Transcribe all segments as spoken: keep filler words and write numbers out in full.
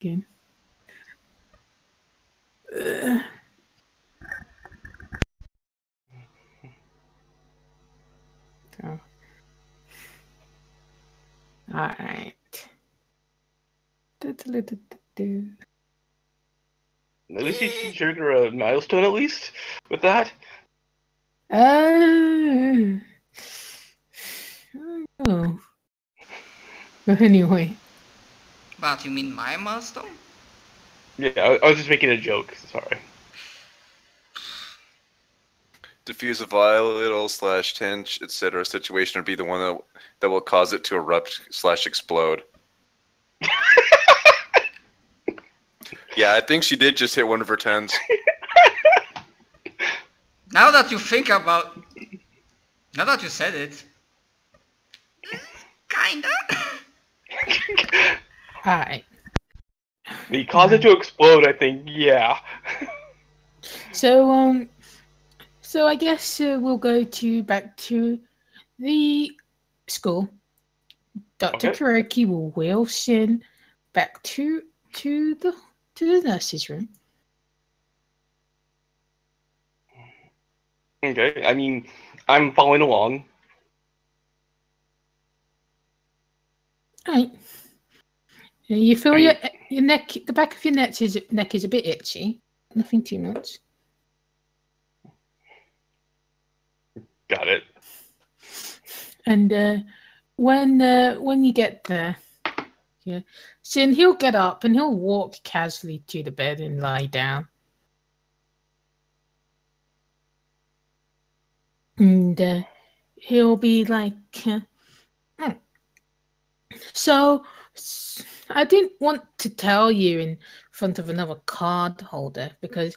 Again. Uh. So. All right. At least you trigger a milestone, at least, with that? Uh, I don't know. But anyway. But you mean my milestone? Yeah, I, I was just making a joke, sorry. Diffuse a vial, slash tinge, et cetera situation would be the one that, that will cause it to erupt slash explode. Yeah, I think she did just hit one of her tens. Now that you think about... Now that you said it... Kinda. Hi. They caused it to explode, I think, yeah. So, um... So I guess uh, we'll go to back to the school. Doctor Okay. Kuroki will wheel Shin back to, to the... to the nurse's room. Okay, I mean, I'm following along. Right. You feel your your neck, the back of your neck is neck is a bit itchy. Nothing too much. Got it. And uh, when uh, when you get there. Yeah. Shin, he'll get up and he'll walk casually to the bed and lie down. And uh, he'll be like, uh, mm. So I didn't want to tell you in front of another card holder because,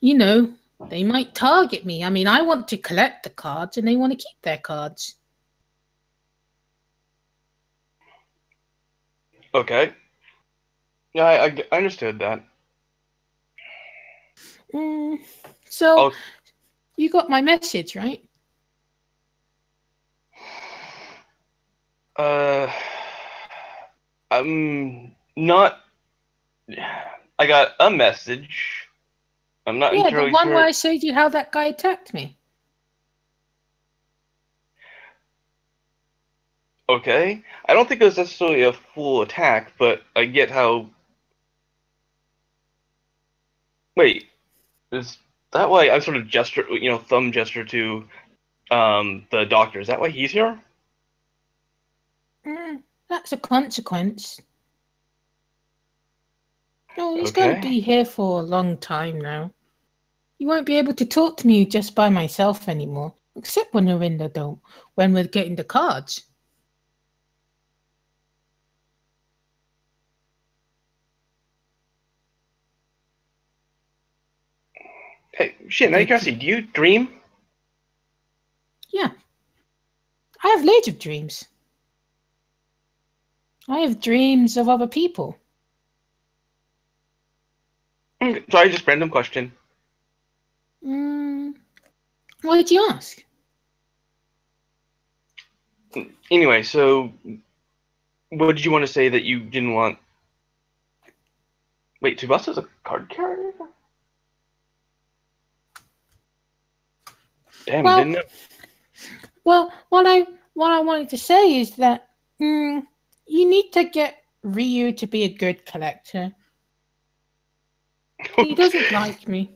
you know, they might target me. I mean, I want to collect the cards and they want to keep their cards. Okay. Yeah, I, I, I understood that. Mm, so, I'll... you got my message, right? Uh, I'm not... I got a message. I'm not entirely sure. Yeah, the one where I showed you how that guy attacked me. Okay. I don't think it was necessarily a full attack, but I get how... Wait. Is that why I sort of gesture, you know, thumb gesture to um, the doctor? Is that why he's here? Mm, that's a consequence. No, he's okay. Going to be here for a long time now. You won't be able to talk to me just by myself anymore, except when we're in the dome, when we're getting the cards. Hey, shit, now do you dream? Yeah. I have loads of dreams. I have dreams of other people. Okay, sorry, just random question. Mm, what did you ask? Anyway, so... What did you want to say that you didn't want... Wait, Tsubasa's a card carrier? Damn, well, didn't it? Well, what I what I wanted to say is that mm, you need to get Ryu to be a good collector. He doesn't like me.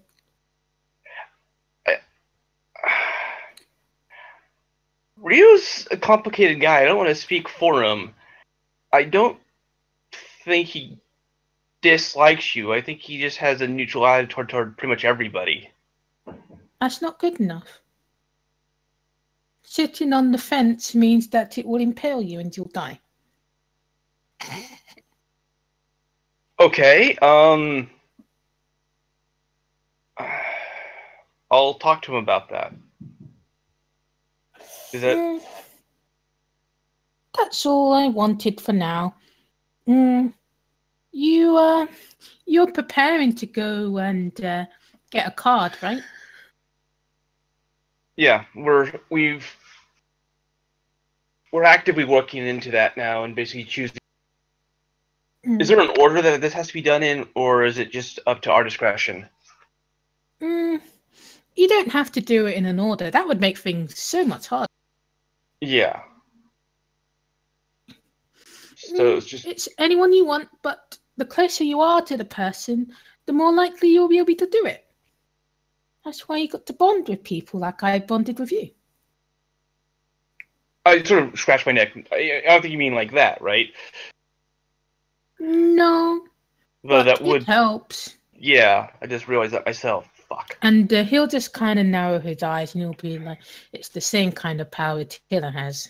I, uh, Ryu's a complicated guy. I don't want to speak for him. I don't think he dislikes you. I think he just has a neutral eye toward, toward pretty much everybody. That's not good enough. Sitting on the fence means that it will impale you and you'll die. Okay, um... I'll talk to him about that. Is that... Mm, that's all I wanted for now. Mm, you, uh... You're preparing to go and uh, get a card, right? Yeah, we're we've we're actively working into that now, and basically choosing. Is there an order that this has to be done in, or is it just up to our discretion? Mm, you don't have to do it in an order. That would make things so much harder. Yeah. So it's just... It's anyone you want, but the closer you are to the person, the more likely you'll be able to do it. That's why you got to bond with people like I bonded with you. I sort of scratched my neck. I don't think you mean like that, right? No. Well, that would help. Yeah, I just realized that myself. Fuck. And uh, he'll just kind of narrow his eyes and he'll be like, it's the same kind of power Taylor has.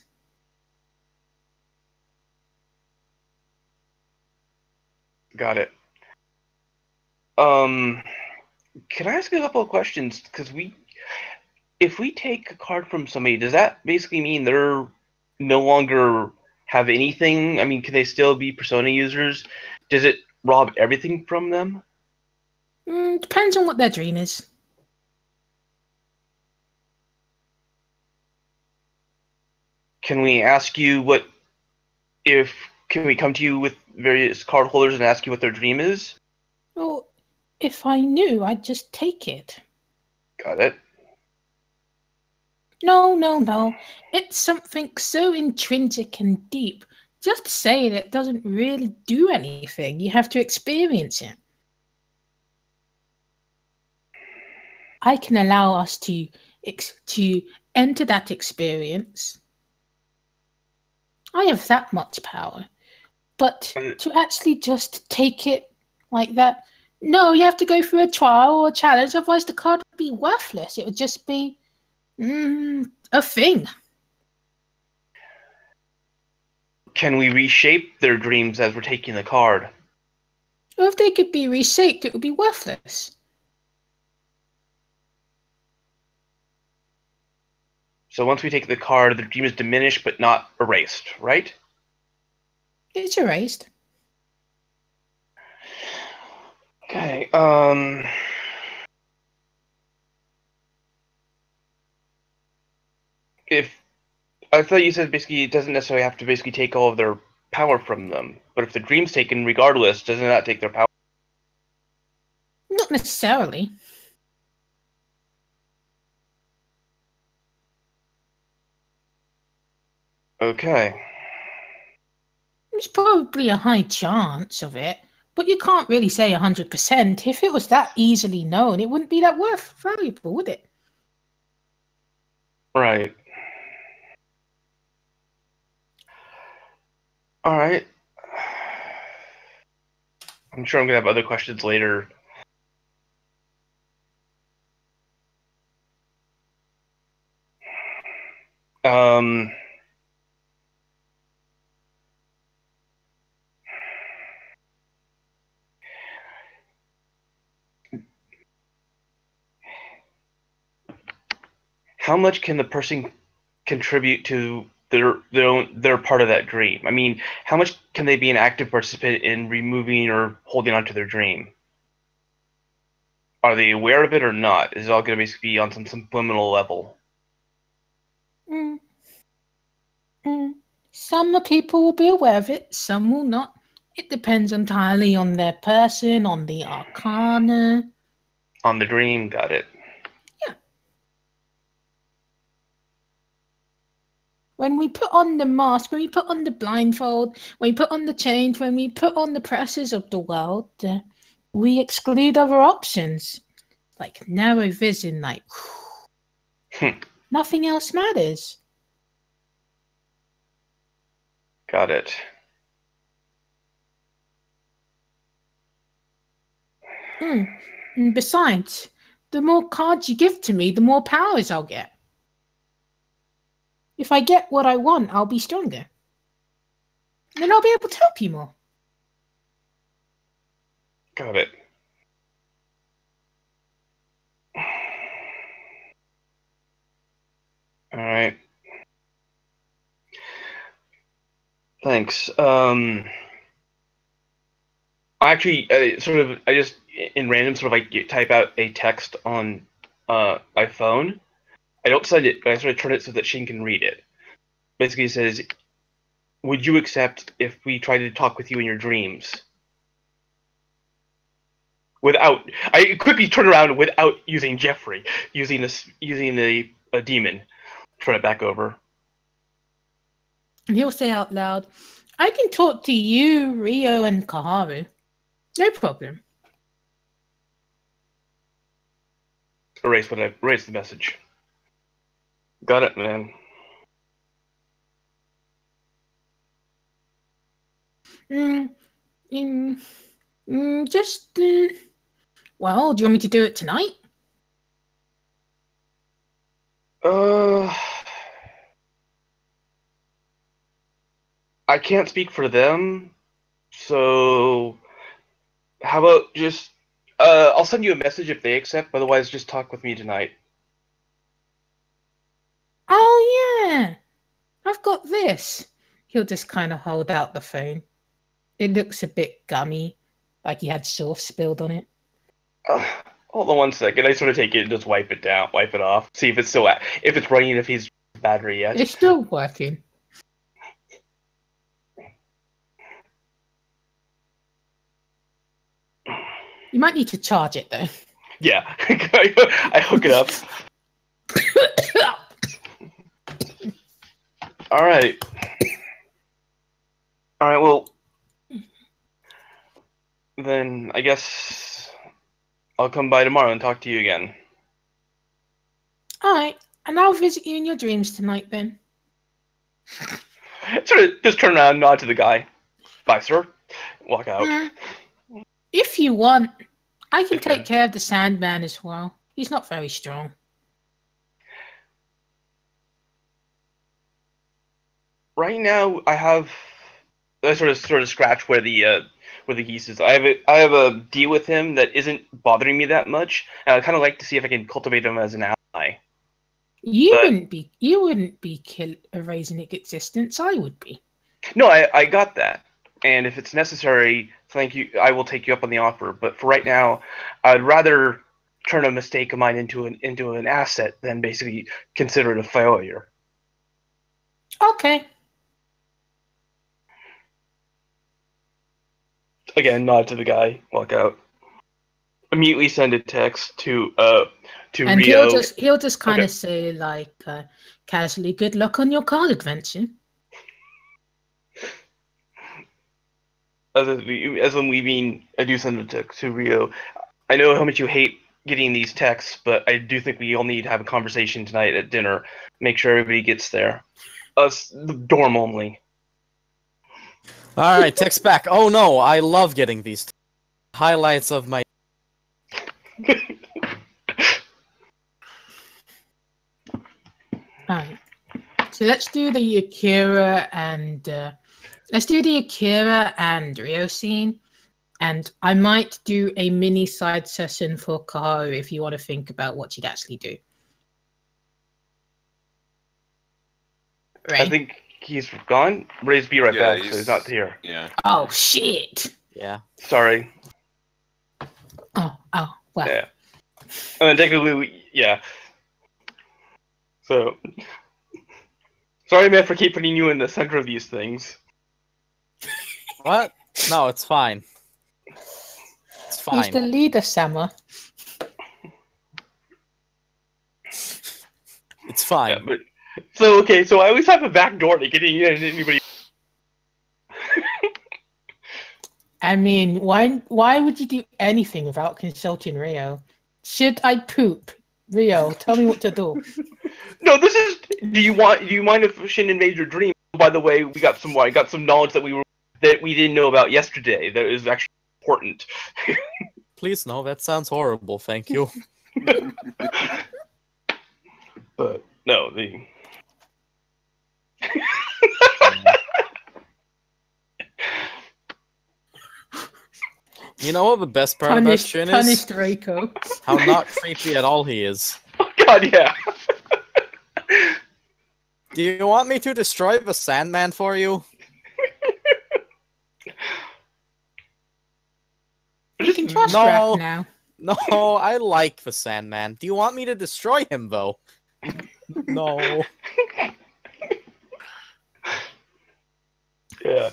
Got it. Um, can I ask you a couple of questions? Because we, if we take a card from somebody, does that basically mean they're no longer have anything? I mean, can they still be persona users? Does it rob everything from them? Mm, depends on what their dream is. Can we ask you what, if, can we come to you with various card holders and ask you what their dream is? Well, if I knew, I'd just take it. Got it. No, no, no. It's something so intrinsic and deep. Just saying it doesn't really do anything. You have to experience it. I can allow us to ex to enter that experience. I have that much power. But to actually just take it like that, no, you have to go through a trial or a challenge, otherwise the card would be worthless. It would just be mm, a thing. Can we reshape their dreams as we're taking the card? Well, if they could be reshaped, it would be worthless. So once we take the card, the dream is diminished but not erased, right? It's erased. Okay. Um, if I thought you said basically it doesn't necessarily have to basically take all of their power from them, but if the dream's taken regardless, doesn't that take their power? Not necessarily. Okay. There's probably a high chance of it, but you can't really say one hundred percent. If it was that easily known, it wouldn't be that worth valuable, would it? Right. All right. I'm sure I'm going to have other questions later. Um... How much can the person contribute to their their own, their part of that dream? I mean, how much can they be an active participant in removing or holding on to their dream? Are they aware of it or not? Is it all going to basically be on some subliminal level? Mm. Mm. Some people will be aware of it, some will not. It depends entirely on their person, on the arcana. On the dream, got it. When we put on the mask, when we put on the blindfold, when we put on the chains, when we put on the pressures of the world, uh, we exclude other options, like narrow vision, like hmm. nothing else matters. Got it. Mm. And besides, the more cards you give to me, the more powers I'll get. If I get what I want, I'll be stronger. And then I'll be able to help you more. Got it. All right. Thanks. Um, I actually uh, sort of, I just, in random, sort of like type out a text on uh, my phone. I don't send it, but I sort of turn it so that Shin can read it. Basically, it says, would you accept if we tried to talk with you in your dreams? without... I quickly turn around without using Jeffrey, using this, using the a demon. Turn it back over. And he'll say out loud, I can talk to you, Rio, and Koharu. No problem. Erase what I... Erase the message. Got it, man. Mm, mm, mm, just, uh, well, do you want me to do it tonight? Uh, I can't speak for them, so how about just, uh, I'll send you a message if they accept, otherwise just talk with me tonight. Oh, yeah, I've got this. He'll just kind of hold out the phone. It looks a bit gummy, like he had sauce spilled on it. Uh, hold on one second. I just want to take it and just wipe it down, wipe it off. See if it's still at, if it's running, if he's battery yet. It's still working. You might need to charge it though. Yeah, I hook it up. All right. All right. Well. Then I guess I'll come by tomorrow and talk to you again. All right, and I'll visit you in your dreams tonight, then. Sort of just turn around and nod to the guy. Bye, sir. Walk out. Mm. If you want, I can okay. take care of the Sandman as well. He's not very strong. Right now, I have... I sort of sort of scratch where the... Uh, With the geese is, I have a I have a deal with him that isn't bothering me that much, and I kind of like to see if I can cultivate him as an ally. You but, wouldn't be you wouldn't be kill erasing its existence. I would be. No, I I got that, and if it's necessary, thank you. I will take you up on the offer. But for right now, I'd rather turn a mistake of mine into an into an asset than basically consider it a failure. Okay. Again, nod to the guy, walk out. Immediately send a text to uh to and Rio. He'll just he'll just kind okay. of say like uh, casually, "Good luck on your card adventure." As I'm, as I'm leaving, I do send a text to Rio. I know how much you hate getting these texts, but I do think we all need to have a conversation tonight at dinner. Make sure everybody gets there. Us the dorm only. All right, text back. Oh no, I love getting these highlights of my. All right, so let's do the Akira and uh, let's do the Akira and Rio scene, and I might do a mini side session for Koharu if you want to think about what she'd actually do. Right. I think. He's gone. Ray's be right yeah, back, he's, so he's not here. Yeah. Oh shit. Yeah. Sorry. Oh. Oh. Well. Yeah. I mean, technically, we, yeah. So, sorry, man, for keeping you in the center of these things. What? No, it's fine. It's fine. He's the leader, Sama. It's fine. Yeah, but So, okay, so I always have a back door to getting in anybody. I mean, why why would you do anything without consulting Rio? Should I poop? Rio, tell me what to do. No, this is... Do you want? Do you mind if Shin invades your dream? By the way, we got some, I got some knowledge that we were that we didn't know about yesterday that is actually important. Please, no, that sounds horrible, thank you. But, no, the... You know what the best part about Shin is? Reiko. How not creepy at all he is. Oh god, yeah. Do you want me to destroy the Sandman for you? You can trust Raph now. No, I like the Sandman. Do you want me to destroy him, though? No. Yeah.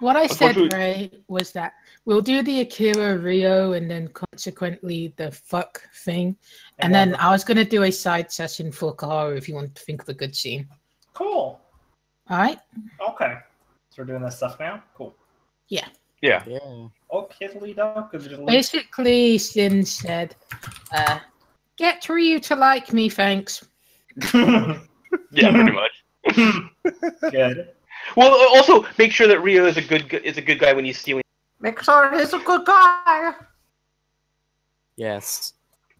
What I said, Ray, was that We'll do the Akira, Rio, and then consequently the fuck thing. And, and then, then I was going to do a side session for Koharu if you want to think of a good scene. Cool. All right. Okay. So we're doing this stuff now? Cool. Yeah. Yeah. yeah. Okay, Lido. Basically, Shin said, uh, get Ryu to like me, thanks. Yeah, pretty much. Good. Well, also, make sure that Rio is a good is a good guy when he's stealing. Make sure he's a good guy. Yes.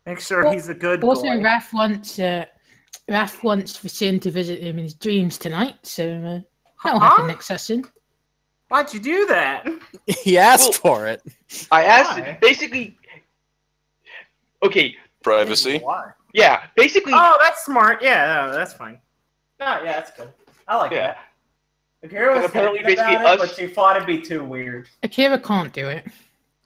Make sure well, he's a good also, boy. Also, Raph wants uh, Raph wants for Shin to visit him in his dreams tonight, so uh, that'll huh? happen next session. Why'd you do that? He asked well, for it. I asked. Why? Basically. Okay. Privacy. Why? Yeah. Basically. Oh, that's smart. Yeah, no, that's fine. No, yeah, that's good. I like yeah. that. Akira was apparently basically it, us, but she thought it'd be too weird. Akira can't do it.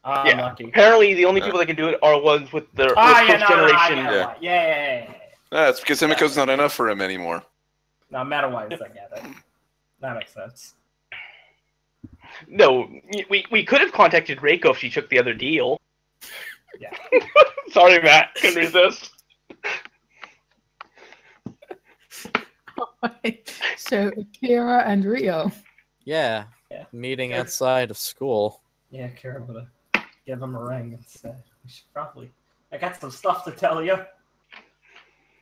Uh, yeah. Lucky. Apparently, the only yeah. people that can do it are ones with the oh, yeah, no, generation. No, yeah. Yeah, yeah, yeah, yeah. No, it's because Emiko's yeah. not enough for him anymore. No, meta-wise, I get it. That makes sense. No, we we could have contacted Reiko if she took the other deal. Yeah. Sorry, Matt. Couldn't resist. So Akira and Rio. Yeah. yeah. Meeting yeah. outside of school. Yeah, Akira would have give him a ring and say, we should probably I got some stuff to tell you.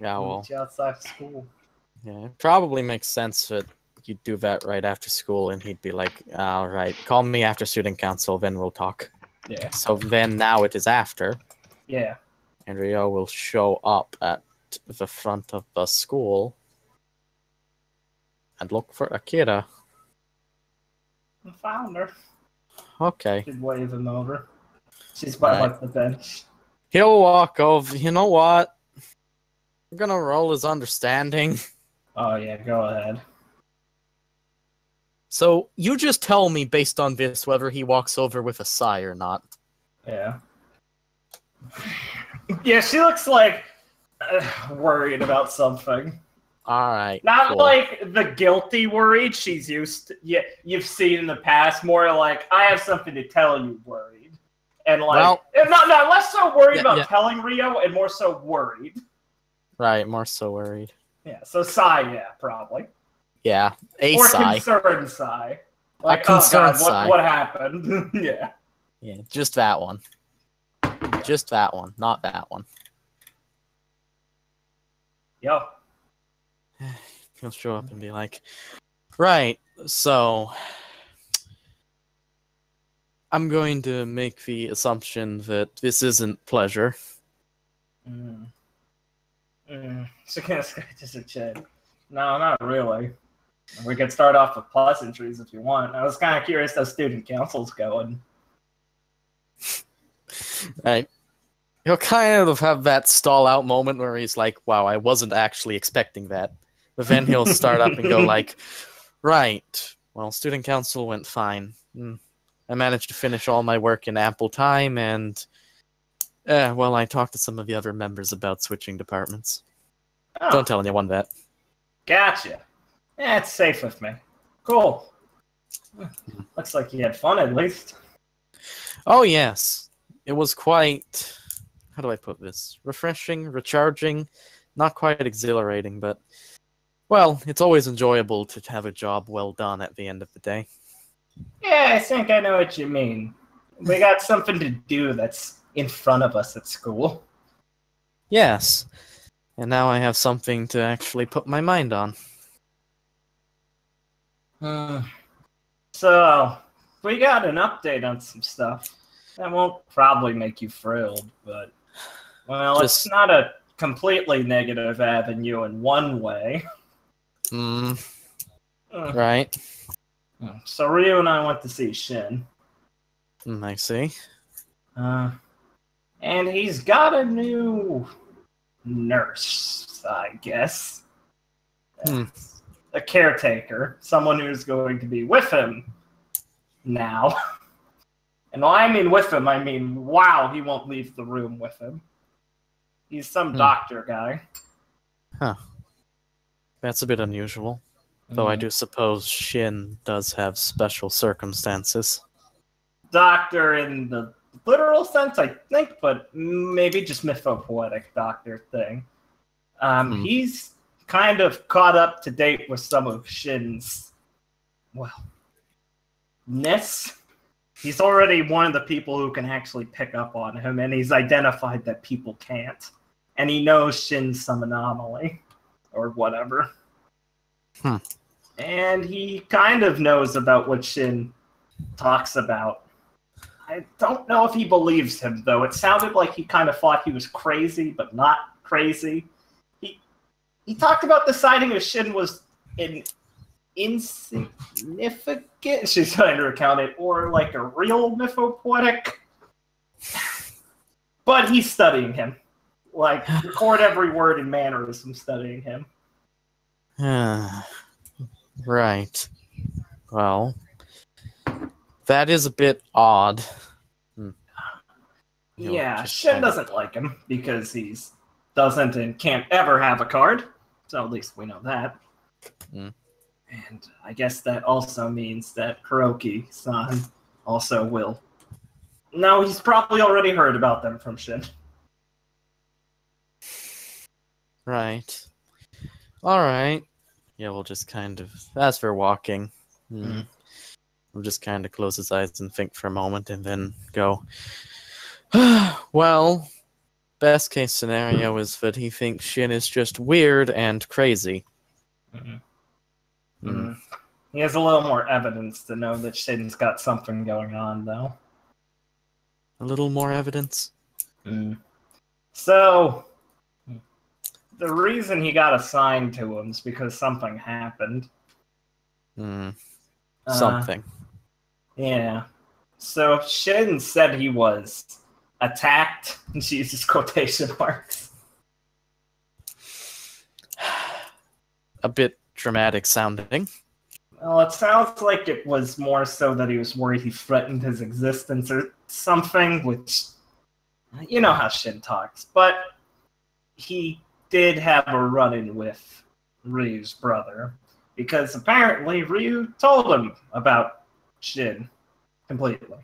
Yeah, well meet you outside of school. Yeah, it probably makes sense that you'd do that right after school and he'd be like, all right, call me after student council, then we'll talk. Yeah. So then now it is after. Yeah. And Rio will show up at the front of the school. And look for Akira. I found her. Okay. She's waving over. She's by right. like the bench. He'll walk over. You know what? I'm gonna roll his understanding. Oh yeah, go ahead. So you just tell me based on this whether he walks over with a sigh or not. Yeah. Yeah, she looks like uh, worried about something. All right. Not cool. like the guilty worried she's used to, yeah, you've seen in the past, more like I have something to tell you worried. And like well, not not less so worried yeah, about yeah. telling Rio and more so worried. Right, more so worried. Yeah, so sigh, yeah, probably. Yeah. A or sigh. Concerned sigh. Like, a concerned oh God, what, sigh. What happened? yeah. Yeah, just that one. Yeah. Just that one, not that one. Yo. He'll show up and be like, right, so I'm going to make the assumption that this isn't pleasure. Mm. Mm. So can I scratch this a chin? No, not really. We can start off with pleasantries if you want. I was kind of curious how student council's going. Right. He'll kind of have that stall out moment where he's like, wow, I wasn't actually expecting that. But then he'll start up and go like, right, well, student council went fine. I managed to finish all my work in ample time, and, eh, well, I talked to some of the other members about switching departments. Oh. Don't tell anyone that. Gotcha. Yeah, it's safe with me. Cool. Looks like you had fun, at least. Oh, yes. It was quite, how do I put this? Refreshing, recharging, not quite exhilarating, but... Well, it's always enjoyable to have a job well done at the end of the day. Yeah, I think I know what you mean. We got something to do that's in front of us at school. Yes. And now I have something to actually put my mind on. Uh, so, we got an update on some stuff. That won't probably make you thrilled, but... Well, Just... it's not a completely negative avenue in one way. Mm. Uh, right. So Ryu and I went to see Shin. Mm, I see. Uh, and he's got a new nurse, I guess. Mm. A caretaker. Someone who's going to be with him now. And when I mean with him, I mean, wow, he won't leave the room with him. He's some mm. doctor guy. Huh. That's a bit unusual, though mm. I do suppose Shin does have special circumstances. doctor in the literal sense, I think, but maybe just mythopoetic doctor thing. Um, mm. He's kind of caught up to date with some of Shin's, well, ness. He's already one of the people who can actually pick up on him, and he's identified that people can't. And he knows Shin's some anomaly, or whatever. Huh. And he kind of knows about what Shin talks about. I don't know if he believes him, though. It sounded like he kind of thought he was crazy, but not crazy. He he talked about deciding if Shin was an insignificant, she's trying to account it, or like a real mythopoetic. But he's studying him. Like, record every word and mannerism studying him. Uh, right. Well, that is a bit odd. Hmm. Yeah, Shin doesn't like him because he doesn't and can't ever have a card. So at least we know that. Hmm. And I guess that also means that Kuroki-san also will. No, he's probably already heard about them from Shin. Right. All right. Yeah, we'll just kind of... As for walking, mm. we'll just kind of close his eyes and think for a moment and then go, well, best case scenario is that he thinks Shin is just weird and crazy. Mm-hmm. Mm. He has a little more evidence to know that Shin's got something going on, though. A little more evidence? Mm. So... The reason he got assigned to him is because something happened. Mm. Something. Uh, yeah. So Shin said he was attacked. She uses quotation marks. A bit dramatic sounding. Well, it sounds like it was more so that he was worried he threatened his existence or something, which... You know how Shin talks, but he... did have a run-in with Ryu's brother, because apparently Ryu told him about Shin completely.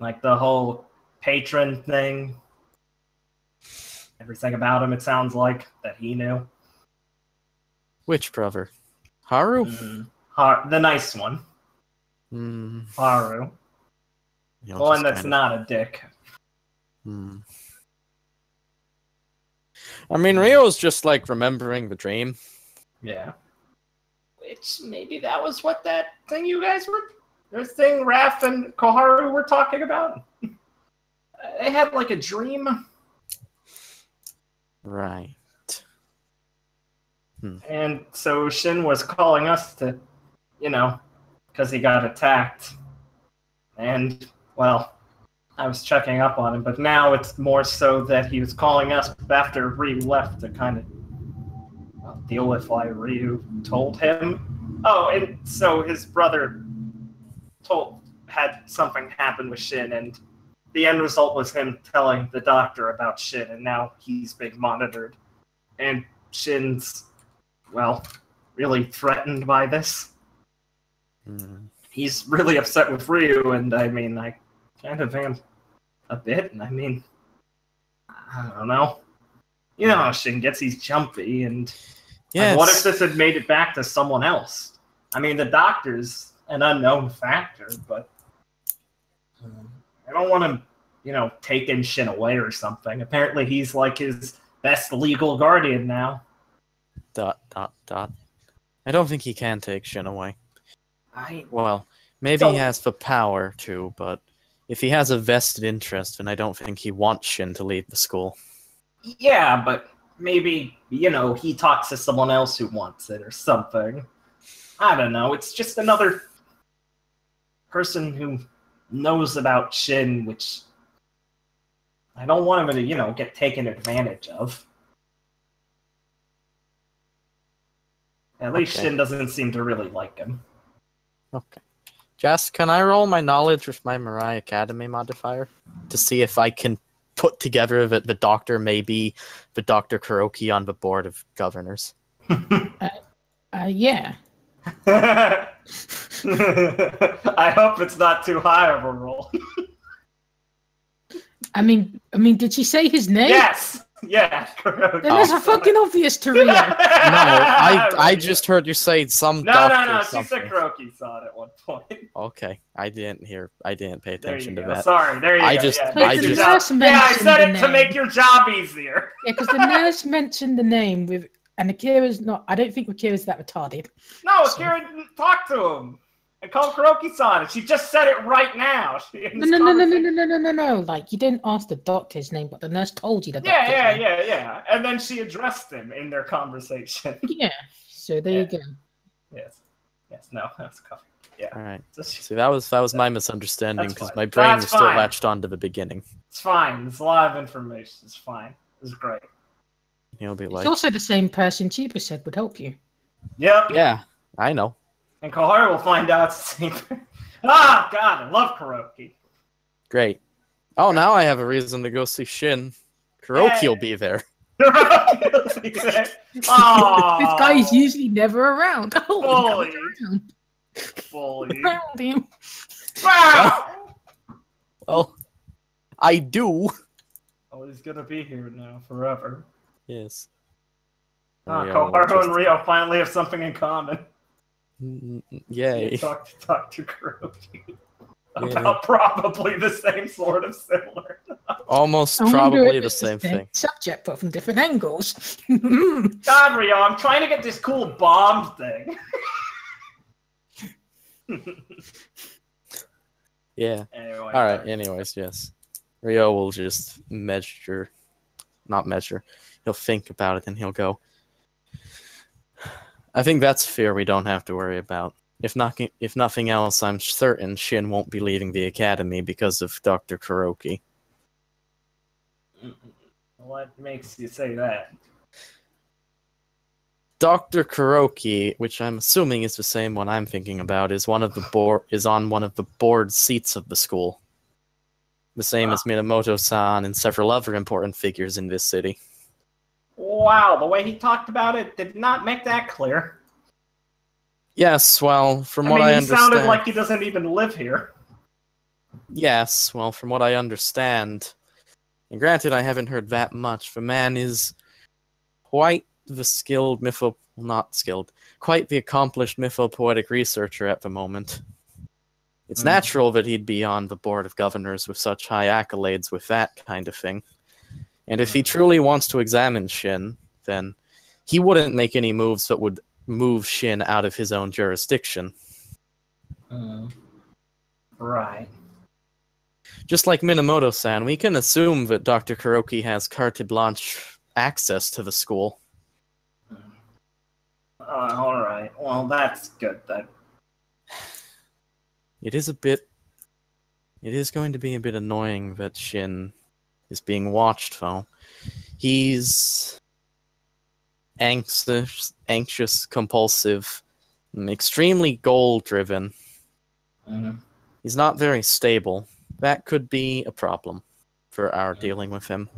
Like the whole patron thing, everything about him, it sounds like, that he knew. Which brother? Haru? Mm, Har the nice one. Mm. Haru. The one that's kinda... not a dick. Mm. I mean, Rio's just, like, remembering the dream. Yeah. Which, maybe that was what that thing you guys were... This thing Raph and Koharu were talking about? They had, like, a dream. Right. Hmm. And so Shin was calling us to, you know, because he got attacked. And, well... I was checking up on him, but now it's more so that he was calling us after Ryu left to kind of well, deal with why Ryu told him. Oh, and so his brother told had something happen with Shin, and the end result was him telling the doctor about Shin, and now he's being monitored. And Shin's, well, really threatened by this. Mm. He's really upset with Ryu, and I mean, like, kind of am a bit, and I mean, I don't know. You know how Shin gets, he's jumpy, and yes. Like, what if this had made it back to someone else? I mean, the doctor's an unknown factor, but um, I don't want to, you know, take in Shin away or something. Apparently he's like his best legal guardian now. Dot, dot, dot. I don't think he can take Shin away. I Well, maybe so, he has the power to, but... If he has a vested interest, then I don't think he wants Shin to leave the school. Yeah, but maybe, you know, he talks to someone else who wants it or something. I don't know, it's just another person who knows about Shin, which I don't want him to, you know, get taken advantage of. At least okay. Shin doesn't seem to really like him. Okay. Jess, can I roll my knowledge with my Mirai Academy modifier to see if I can put together that the doctor may be the Doctor Kuroki on the Board of Governors? uh, uh, yeah. I hope it's not too high of a roll. I mean, I mean, did she say his name? Yes. Yeah. Kuroki. That was oh, fucking obvious to Rio. No, I I just heard you say some. No, no, no. She said Kuroki saw it at one point. Okay, I didn't hear. I didn't pay attention to go. that. Sorry, there you I go. Just, yeah, I just. I just. Yeah, I said it to make your job easier. Yeah, because the nurse mentioned the name with, and Akira's not. I don't think Akira's that retarded. No, so. Akira didn't talk to him. I called Kuroki-san. She just said it right now. No, no, no, no, no, no, no, no, no. Like, you didn't ask the doctor his name, but the nurse told you the yeah, doctor's yeah, name. Yeah, yeah, yeah, yeah. And then she addressed him in their conversation. Yeah. So there yeah. you go. Yes. Yes. No, that's coffee. Yeah. All right. So she, See, that was that was yeah. my misunderstanding because my brain that's was fine. still latched on to the beginning. It's fine. It's a lot of information. It's fine. It's great. You'll be like. It's also the same person Chiba said would help you. Yep. Yeah. I know. And Koharu will find out. Ah, God, I love Kuroki. Great. Oh, now I have a reason to go see Shin. Kuroki hey. will be there. Kuroki will be there. Oh. This guy is usually never around. Holy. Fully. Fully. Wow. Well, I do. Oh, he's going to be here now forever. Yes. Ah, Koharu and Rio finally have something in common. Yay. Talk to Doctor Kuroki about yeah. probably the same sort of similar. Almost probably the same thing. Subject, but from different angles. God, Rio, I'm trying to get this cool bomb thing. yeah. Anyway, All right, sorry. anyways, yes. Rio will just measure, not measure. He'll think about it and he'll go. I think that's fear we don't have to worry about. If not, if nothing else, I'm certain Shin won't be leaving the academy because of Doctor Kuroki. What makes you say that? Doctor Kuroki, which I'm assuming is the same one I'm thinking about, is one of the board is on one of the board seats of the school. The same wow. as Minamoto-san and several other important figures in this city. Wow, the way he talked about it did not make that clear. Yes, well, from I what mean, I understand... he sounded like he doesn't even live here. Yes, well, from what I understand, and granted I haven't heard that much, the man is quite the skilled mytho... not skilled, quite the accomplished mythopoetic researcher at the moment. It's mm. natural that he'd be on the Board of Governors with such high accolades with that kind of thing. And if he truly wants to examine Shin, then he wouldn't make any moves that would move Shin out of his own jurisdiction. Mm. Right. Just like Minamoto-san, we can assume that Doctor Kuroki has carte blanche access to the school. Uh, Alright, well that's good then. It is a bit... It is going to be a bit annoying that Shin... is being watched, though. He's anxious, anxious, compulsive, and extremely goal-driven. Mm-hmm. He's not very stable. That could be a problem for our dealing with him.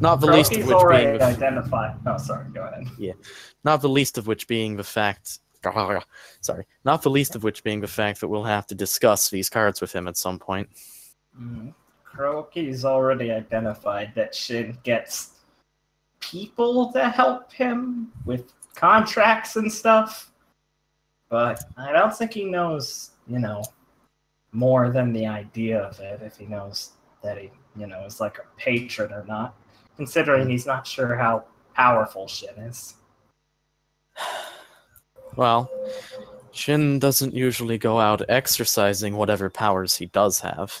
Not the Bro, least of which already being identified. Oh, sorry. Go ahead. Yeah, not the least of which being the fact. Sorry, not the least of which being the fact that we'll have to discuss these cards with him at some point. Mm-hmm. Kuroki's already identified that Shin gets people to help him with contracts and stuff, but I don't think he knows, you know, more than the idea of it, if he knows that he, you know, is like a patron or not, considering he's not sure how powerful Shin is. Well, Shin doesn't usually go out exercising whatever powers he does have.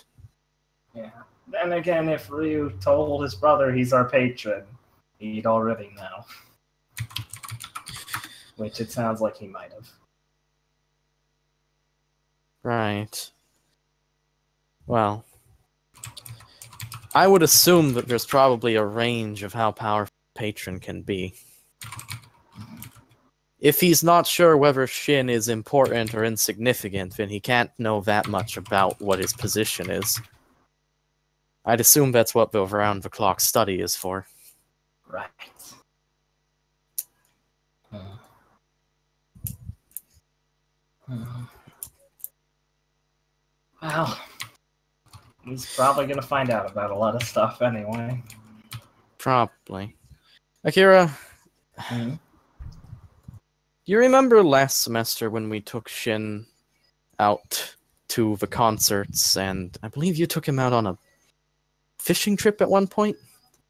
Yeah. Then again, if Ryu told his brother he's our patron, he'd already know. Which it sounds like he might have. Right. Well, I would assume that there's probably a range of how powerful a patron can be. If he's not sure whether Shin is important or insignificant, then he can't know that much about what his position is. I'd assume that's what the round-the-clock study is for. Right. Uh. Uh. Well, he's probably going to find out about a lot of stuff anyway. Probably. Akira, mm-hmm. Do you remember last semester when we took Shin out to the concerts, and I believe you took him out on a fishing trip at one point?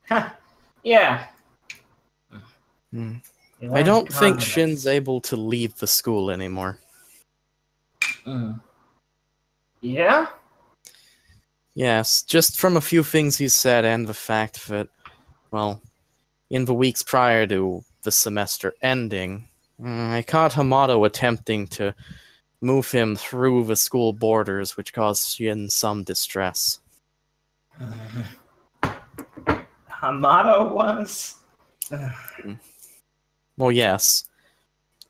Huh. Yeah. Hmm. I don't think Shin's able to leave the school anymore. Mm. Yeah? Yes, just from a few things he said and the fact that, well, in the weeks prior to the semester ending, I caught Hamato attempting to move him through the school borders, which caused Shin some distress. Uh, Hamato was? Well, yes.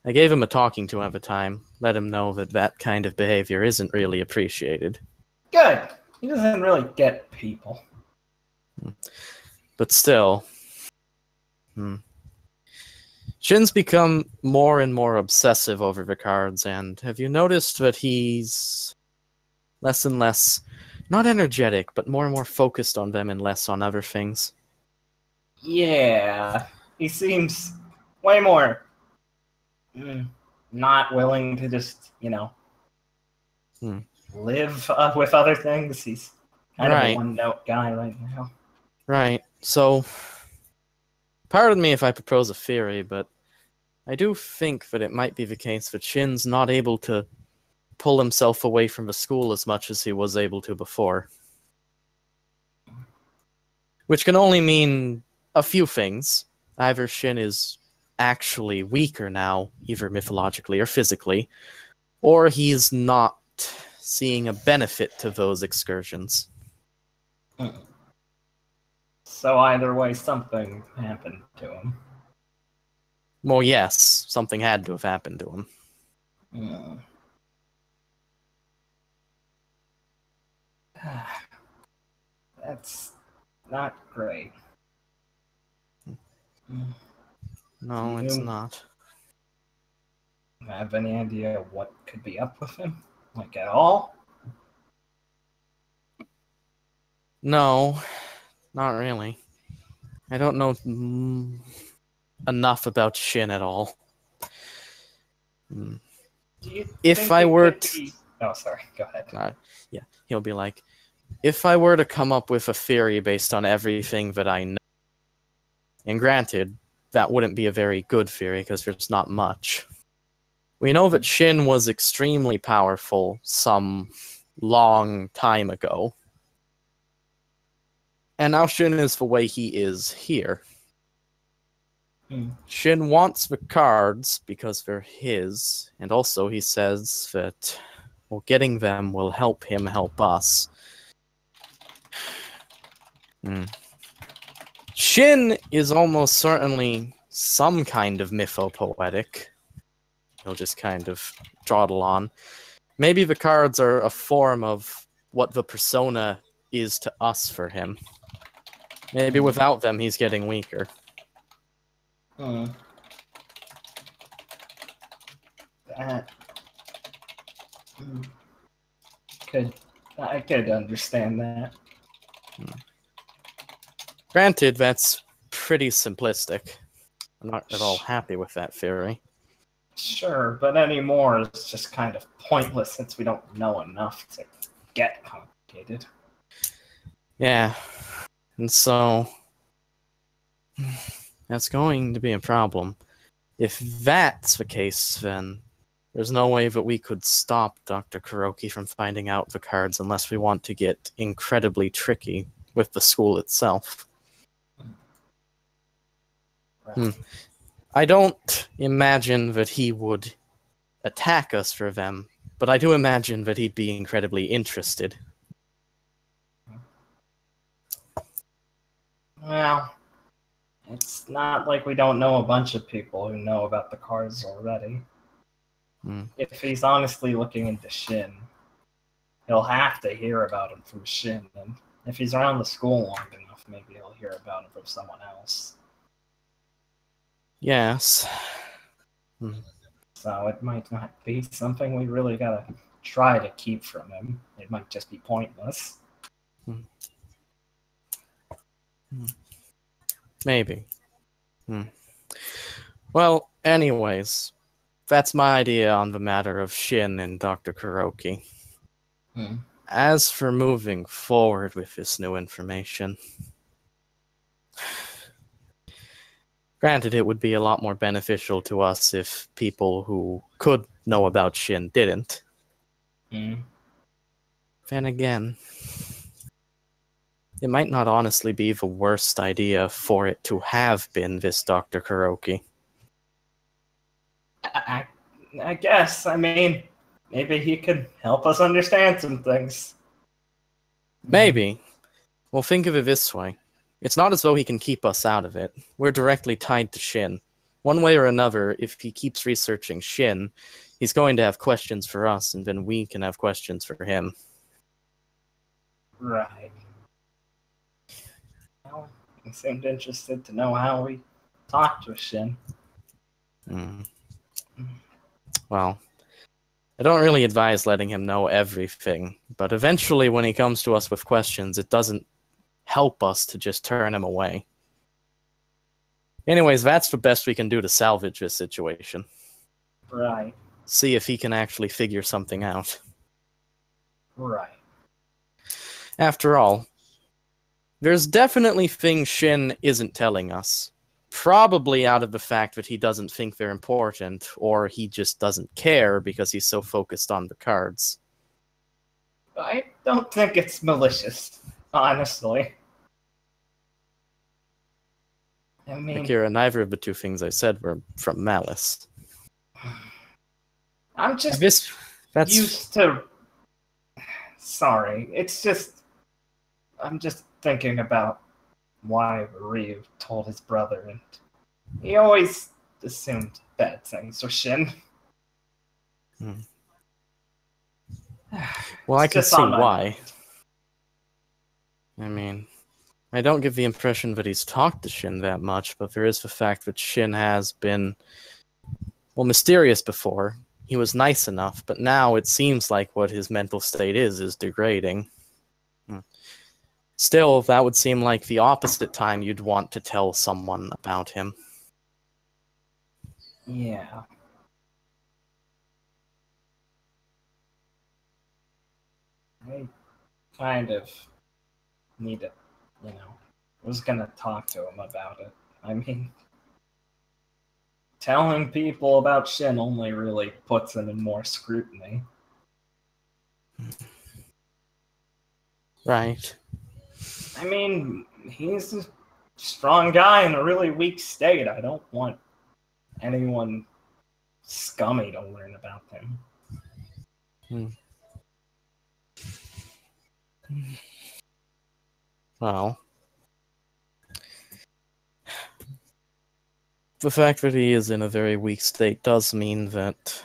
I gave him a talking to at the time, let him know that that kind of behavior isn't really appreciated. Good. He doesn't really get people. But still. Hmm. Shin's become more and more obsessive over the cards, and have you noticed that he's less and less, not energetic, but more and more focused on them and less on other things? Yeah. He seems way more mm, not willing to just, you know, hmm. live uh, with other things. He's kind right. of a one-note guy right now. Right. So, pardon me if I propose a theory, but I do think that it might be the case that Shin's not able to pull himself away from the school as much as he was able to before. Which can only mean a few things. Either Shin is actually weaker now, either mythologically or physically, or he's not seeing a benefit to those excursions. So either way, something happened to him. Well, yes, something had to have happened to him. Yeah. That's not great. No, it's not. I have any idea what could be up with him? Like, at all? No, not really. I don't know mm, enough about Shin at all. Mm. If I were to... Be... Oh, sorry, go ahead. Uh, yeah, he'll be like, if I were to come up with a theory based on everything that I know, and granted, that wouldn't be a very good theory, because there's not much. We know that Shin was extremely powerful some long time ago. And now Shin is the way he is here. Mm. Shin wants the cards because they're his, and also he says that well, getting them will help him help us. Mm. Shin is almost certainly some kind of mythopoetic. He'll just kind of dawdle on. Maybe the cards are a form of what the persona is to us for him. Maybe without them, he's getting weaker. Hmm. That could I could understand that. Hmm. Granted, that's pretty simplistic. I'm not at all happy with that theory. Sure, but anymore it's just kind of pointless since we don't know enough to get complicated. Yeah, and so that's going to be a problem. If that's the case, then there's no way that we could stop Doctor Kuroki from finding out the cards unless we want to get incredibly tricky with the school itself. Hmm. I don't imagine that he would attack us for them, but I do imagine that he'd be incredibly interested. Well, it's not like we don't know a bunch of people who know about the cards already. Hmm. If he's honestly looking into Shin, he'll have to hear about him from Shin. And if he's around the school long enough, maybe he'll hear about him from someone else. Yes. So it might not be something we really gotta try to keep from him. It might just be pointless. Hmm. Hmm. Maybe. Hmm. Well, anyways, that's my idea on the matter of Shin and Doctor Kuroki. Hmm. As for moving forward with this new information, granted, it would be a lot more beneficial to us if people who could know about Shin didn't. Mm. Then again, it might not honestly be the worst idea for it to have been this Doctor Kuroki. I, I guess, I mean... Maybe he could help us understand some things. Maybe. Well, think of it this way. It's not as though he can keep us out of it. We're directly tied to Shin. One way or another, if he keeps researching Shin, he's going to have questions for us, and then we can have questions for him. Right. Well, he seemed interested to know how we talked with Shin. Mm. Well... I don't really advise letting him know everything, but eventually when he comes to us with questions, it doesn't help us to just turn him away. Anyways, that's the best we can do to salvage this situation. Right. See if he can actually figure something out. Right. After all, there's definitely things Shin isn't telling us. Probably out of the fact that he doesn't think they're important, or he just doesn't care because he's so focused on the cards. I don't think it's malicious, honestly. I mean... Akira, neither of the two things I said were from malice. I'm just this, that's... used to... Sorry, it's just... I'm just thinking about... why Ryu told his brother, and he always assumed bad things for Shin. Hmm. Well, I can see why. I mean, I don't give the impression that he's talked to Shin that much, but there is the fact that Shin has been, well, mysterious before. He was nice enough, but now it seems like what his mental state is is degrading. Hmm. Still, that would seem like the opposite time you'd want to tell someone about him. Yeah. I kind of need to, you know, was gonna talk to him about it. I mean, telling people about Shin only really puts him in more scrutiny. Right. I mean, he's a strong guy in a really weak state. I don't want anyone scummy to learn about him. Hmm. Well, the fact that he is in a very weak state does mean that,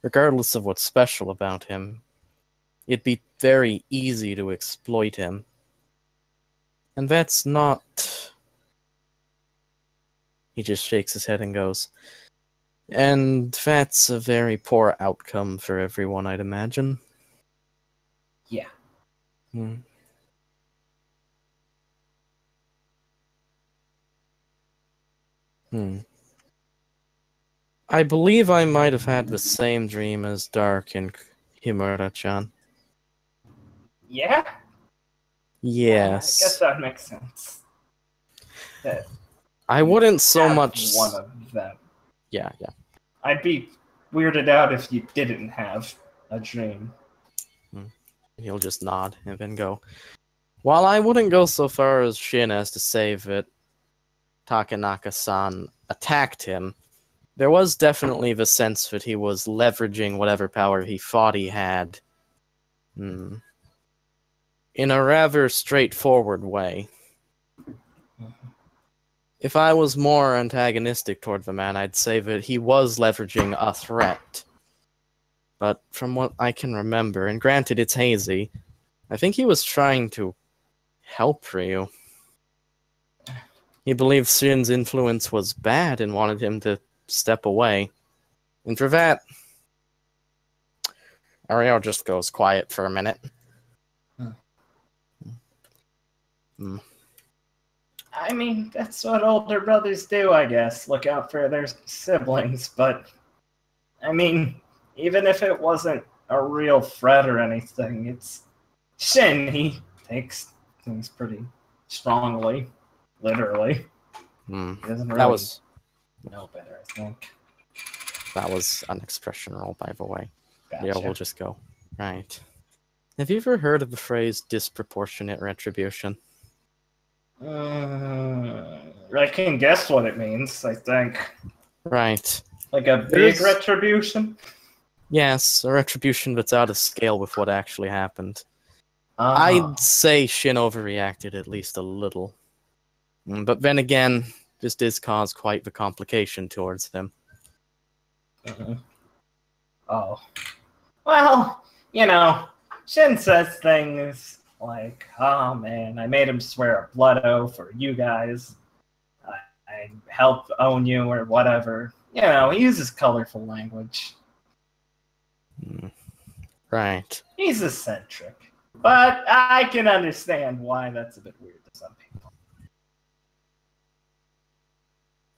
regardless of what's special about him, it'd be very easy to exploit him. And that's not... He just shakes his head and goes. And that's a very poor outcome for everyone, I'd imagine. Yeah. Hmm. Hmm. I believe I might have had the same dream as Dark and Himura-chan. Yeah? Yes. Yeah, I guess that makes sense. That I wouldn't so much... one of them. Yeah, yeah. I'd be weirded out if you didn't have a dream. He'll just nod and then go. While I wouldn't go so far as Shin as to say that Takenaka-san attacked him, there was definitely the sense that he was leveraging whatever power he thought he had. Hmm. In a rather straightforward way. If I was more antagonistic toward the man, I'd say that he was leveraging a threat. But from what I can remember, and granted it's hazy, I think he was trying to help Ryu. He believed Shin's influence was bad and wanted him to step away. And for that, Ariel just goes quiet for a minute. Huh. Mm. I mean, that's what older brothers do, I guess. Look out for their siblings, but... I mean, even if it wasn't a real threat or anything, it's... Shin, he takes things pretty strongly. Literally. Mm. He doesn't really that was... know better, I think. That was an expression roll, by the way. Gotcha. Yeah, we'll just go. Right. Have you ever heard of the phrase disproportionate retribution? Uh, I can guess what it means, I think. Right. Like a big There's... retribution? Yes, a retribution that's out of scale with what actually happened. Uh-huh. I'd say Shin overreacted at least a little. But then again, this did cause quite the complication towards them. Uh-huh. Oh. Well, you know, Shin says things... Like, oh man, I made him swear a blood oath for you guys. I, I help own you or whatever. You know, he uses colorful language. Right. He's eccentric. But I can understand why that's a bit weird to some people.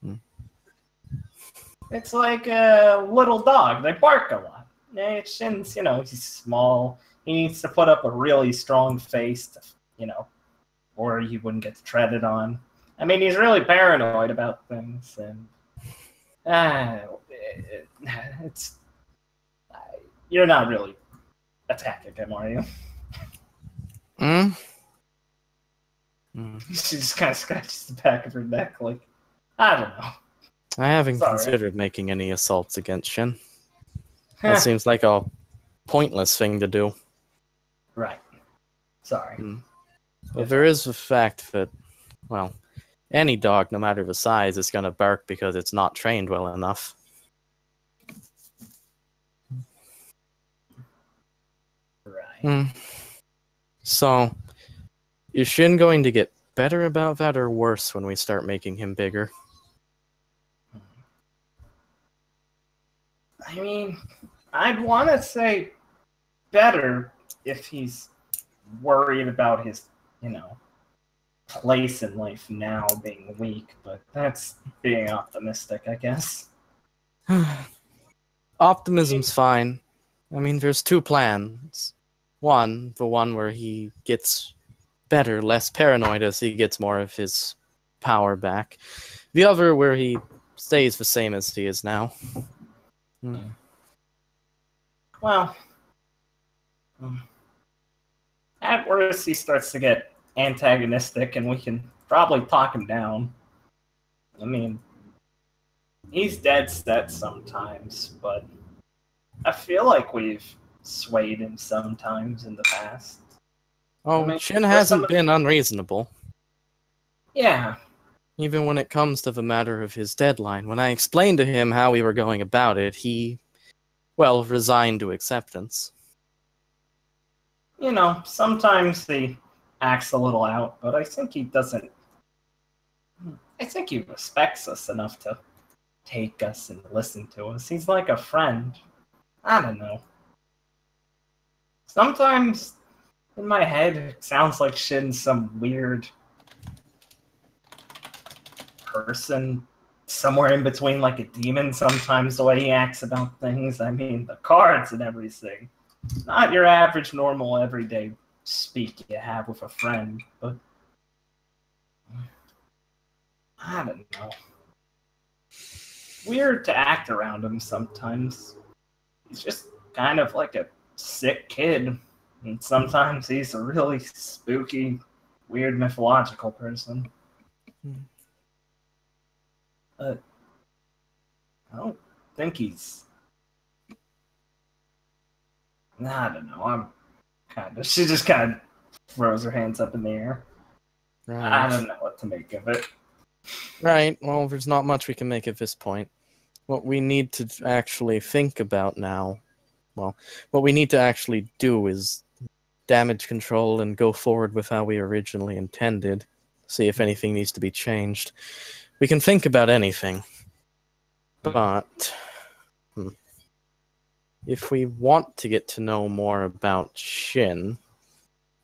Hmm. It's like a little dog. They bark a lot. It's, you know, he's small. He needs to put up a really strong face, to, you know, or he wouldn't get treaded on. I mean, he's really paranoid about things, and uh, it, it's uh, you're not really attacking him, are you? Hmm. Mm. She just kind of scratches the back of her neck, like I don't know. I haven't Sorry. considered making any assaults against Shin. That seems like a pointless thing to do. Right. Sorry. Mm. But yeah. There is the fact that, well, any dog, no matter the size, is going to bark because it's not trained well enough. Right. Mm. So, is Shin going to get better about that or worse when we start making him bigger? I mean, I'd want to say better if he's worried about his, you know, place in life now being weak, but that's being optimistic, I guess. Optimism's fine. I mean, there's two plans. One, the one where he gets better, less paranoid as he gets more of his power back. The other where he stays the same as he is now. Mm. Well, at worst, he starts to get antagonistic, and we can probably talk him down. I mean, he's dead set sometimes, but I feel like we've swayed him sometimes in the past. Oh, I mean, Shin hasn't been unreasonable. Yeah. Even when it comes to the matter of his deadline, when I explained to him how we were going about it, he... well, resigned to acceptance. You know, sometimes he acts a little out, but I think he doesn't... I think he respects us enough to take us and listen to us. He's like a friend. I don't know. Sometimes, in my head, it sounds like Shin's some weird... person... somewhere in between, like a demon sometimes, the way he acts about things. I mean, the cards and everything. Not your average, normal, everyday speak you have with a friend, but... I don't know. Weird to act around him sometimes. He's just kind of like a sick kid, and sometimes he's a really spooky, weird, mythological person. Hmm. But I don't think he's... Nah, I don't know. I'm kind of... She just kind of throws her hands up in the air. Right. I don't know what to make of it. Right. Well, there's not much we can make at this point. What we need to actually think about now... Well, what we need to actually do is damage control and go forward with how we originally intended. See if anything needs to be changed. We can think about anything, but hmm. if we want to get to know more about Shin,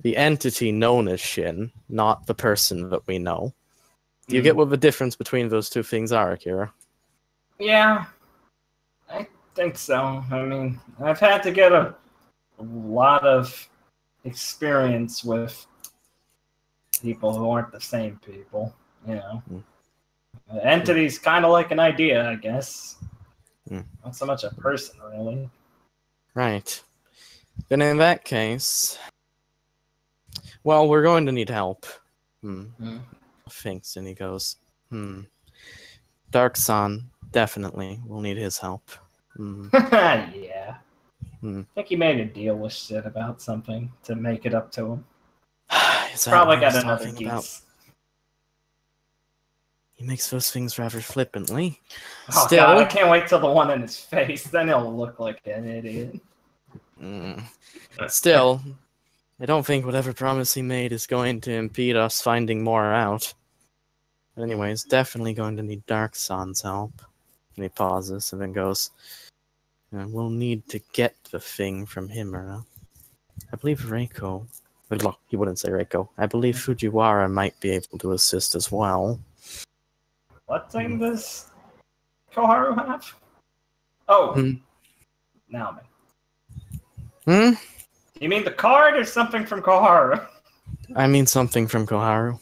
the entity known as Shin, not the person that we know. Do you mm. get what the difference between those two things are, Akira? Yeah, I think so. I mean, I've had to get a lot of experience with people who aren't the same people, you know. Mm. The entity's kind of like an idea, I guess. Mm. Not so much a person, really. Right. Then in that case... Well, we're going to need help. Hmm. Mm. Thinks, and he goes, hmm. Dark-san, definitely, we'll need his help. Hmm. Yeah. Hmm. I think he made a deal with shit about something to make it up to him. He's probably got another geese. About... He makes those things rather flippantly. Oh, Still, God, I can't wait till the one in his face. Then he'll look like an idiot. Mm. Still, I don't think whatever promise he made is going to impede us finding more out. But anyways, definitely going to need Dark-san's help. And he pauses and then goes, we'll need to get the thing from Himura. I believe Reiko... Well, he wouldn't say Reiko. I believe Fujiwara might be able to assist as well. What thing does Koharu have? Oh, hmm. Naomi. Hmm? You mean the card or something from Koharu? I mean something from Koharu.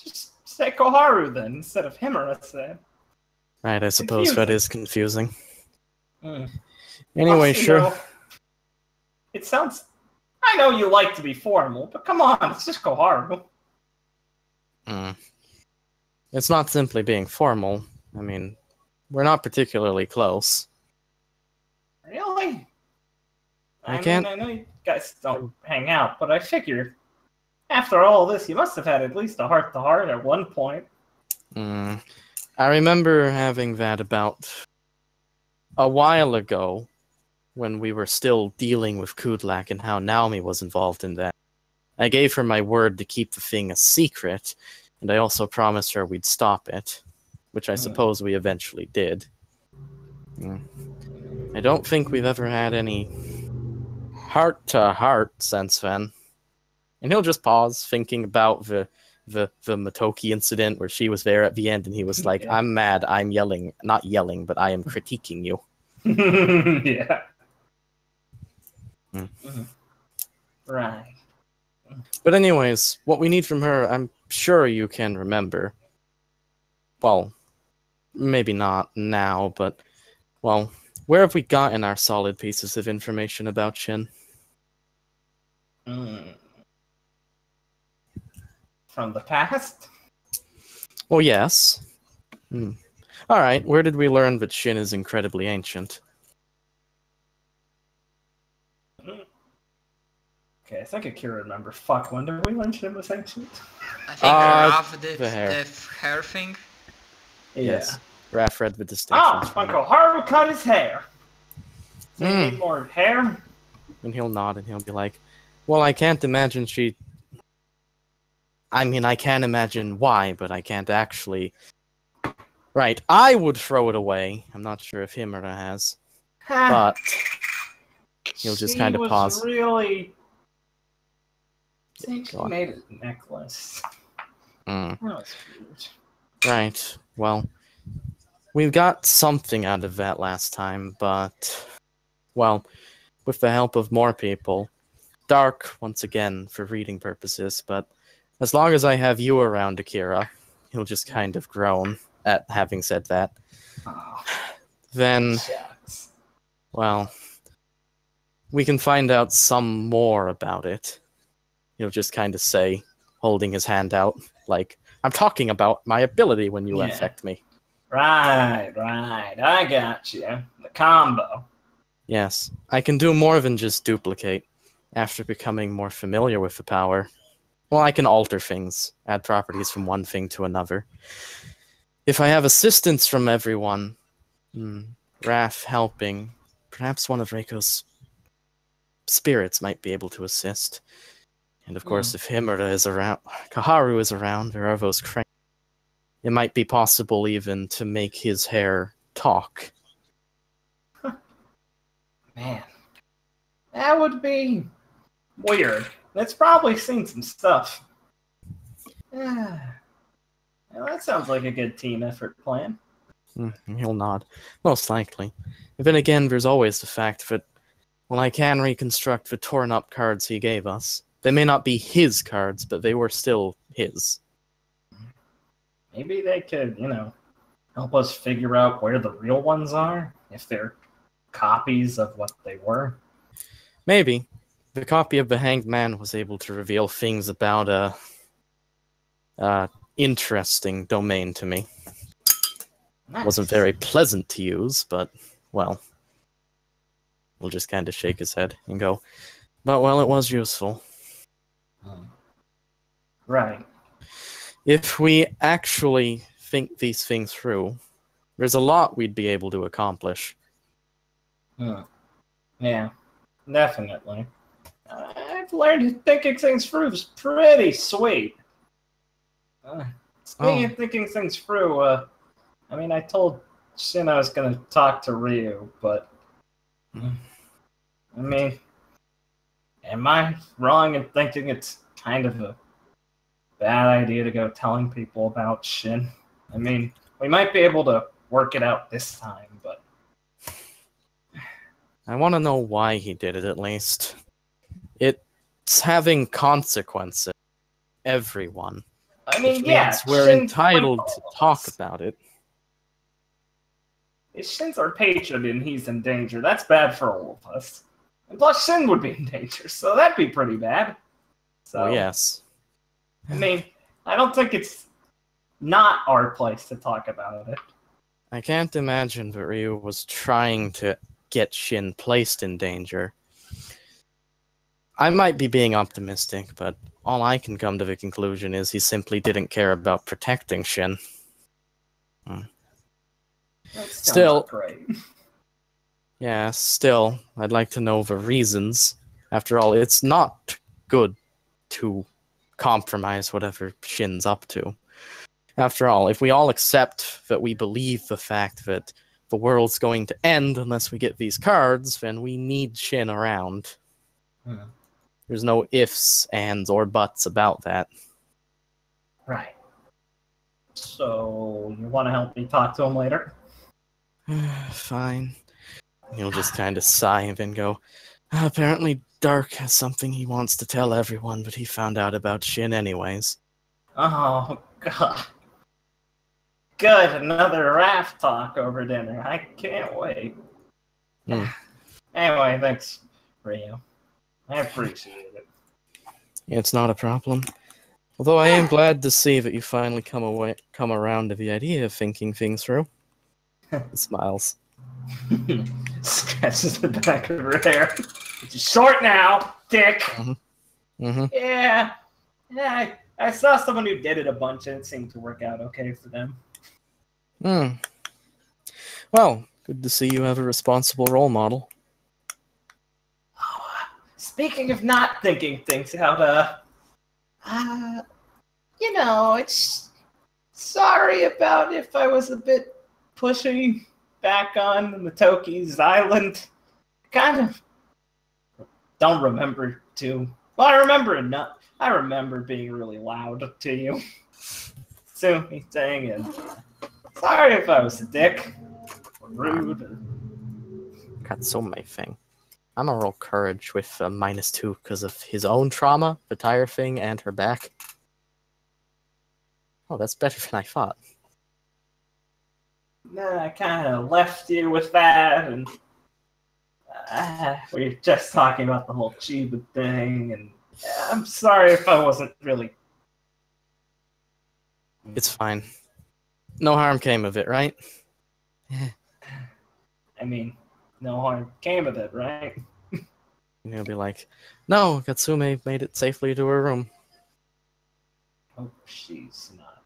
Just say Koharu then, instead of Himura, say. Right, I suppose confusing. That is confusing. Mm. Anyway, also, sure. You know, it sounds... I know you like to be formal, but come on, it's just Koharu. Hmm. It's not simply being formal. I mean, we're not particularly close. Really? I, I can't... mean, I know you guys don't hang out, but I figured after all this, you must have had at least a heart-to-heart at one point. Mm. I remember having that about a while ago when we were still dealing with Kudlak and how Naomi was involved in that. I gave her my word to keep the thing a secret, and I also promised her we'd stop it, which I suppose we eventually did. I don't think we've ever had any heart-to-heart since then. And he'll just pause, thinking about the the, the Motoki incident where she was there at the end, and he was like, yeah. I'm mad, I'm yelling. Not yelling, but I am critiquing you. Yeah. Mm. Right. But anyways, what we need from her, I'm sure you can remember. Well, maybe not now, but, well, where have we gotten our solid pieces of information about Shin? Mm. From the past? Well, yes. Mm. Alright, where did we learn that Shin is incredibly ancient? Okay, I think I can remember. Fuck, when did we learn Shin was ancient? I think uh, Raph did the hair, the hair thing. Yeah. Yes, Raph read the distinction. Ah, Uncle Haru cut his hair. So mm. you need more hair? And he'll nod and he'll be like, well, I can't imagine she... I mean, I can imagine why, but I can't actually... Right, I would throw it away. I'm not sure if him or her has. But... He'll just she kind of pause. Was really... I think she made a necklace. Mm. That was weird. Right. Well, we've got something out of that last time, but... Well, with the help of more people. Dark, once again, for reading purposes, but... As long as I have you around, Akira, he'll just kind of groan at having said that. Oh. Then... Shucks. Well... We can find out some more about it. He'll just kind of say, holding his hand out, like, I'm talking about my ability when you yeah. affect me. Right, right. I got you. The combo. Yes. I can do more than just duplicate. After becoming more familiar with the power, well, I can alter things, add properties from one thing to another. If I have assistance from everyone, hmm, Raph helping, perhaps one of Reiko's spirits might be able to assist. And of course, mm. if Himura is around, Koharu is around, there are those cranks. It might be possible even to make his hair talk. Huh. Man, that would be weird. That's probably seen some stuff. Yeah. Well, that sounds like a good team effort plan. Mm, he'll nod. Most likely. But then again, there's always the fact that when I can reconstruct the torn-up cards he gave us, they may not be his cards, but they were still his. Maybe they could, you know, help us figure out where the real ones are, if they're copies of what they were. Maybe. The copy of the Hanged Man was able to reveal things about a... Uh, interesting domain to me. Nice. Wasn't very pleasant to use, but, well... We'll just kind of shake his head and go, but, well, it was useful. Hmm. Right. If we actually think these things through, there's a lot we'd be able to accomplish. Hmm. Yeah, definitely. I've learned thinking things through is pretty sweet. Uh, speaking oh. of thinking things through, uh, I mean, I told Shin I was going to talk to Ryu, but... Mm. I mean, am I wrong in thinking it's kind of a bad idea to go telling people about Shin? I mean, we might be able to work it out this time, but... I want to know why he did it, at least. It's having consequences. Everyone. I mean, yeah. We're entitled to talk about it. If Shin's our patron and he's in danger, that's bad for all of us. And plus, Shin would be in danger, so that'd be pretty bad. So well, yes. I mean, I don't think it's not our place to talk about it. I can't imagine that Ryu was trying to get Shin placed in danger. I might be being optimistic, but all I can come to the conclusion is he simply didn't care about protecting Shin. Hmm. Still, great. yeah, still, I'd like to know the reasons. After all, it's not good to compromise whatever Shin's up to. After all, if we all accept that we believe the fact that the world's going to end unless we get these cards, then we need Shin around. Hmm. There's no ifs, ands, or buts about that. Right. So, you want to help me talk to him later? Fine. He'll just kind of sigh and then go, apparently Dark has something he wants to tell everyone, but he found out about Shin anyways. Oh, God. Good, another Raph talk over dinner. I can't wait. Mm. Anyway, thanks, Rio. I appreciate it. It's not a problem. Although I am glad to see that you finally come away, come around to the idea of thinking things through. Smiles. Scratches the back of her hair. It's short now, dick! Mm-hmm. Mm-hmm. Yeah. Yeah, I, I saw someone who did it a bunch and it seemed to work out okay for them. Hmm. Well, good to see you have a responsible role model. Oh, speaking of not thinking things out, uh... Uh, you know, it's... Sorry about if I was a bit... pushy back on the Toki's Island. Kind of don't remember to. Well, I remember enough. I remember being really loud to you. So he's saying it. Sorry if I was a dick. Or rude. Or... Katsume thing. I'm a roll courage with a minus two because of his own trauma, the tire thing, and her back. Oh, that's better than I thought. Then I kind of left you with that, and uh, we were just talking about the whole Chiba thing, and uh, I'm sorry if I wasn't really... It's fine. No harm came of it, right? I mean, no harm came of it, right? You'll be like, no, Katsume made it safely to her room. Oh, she's not.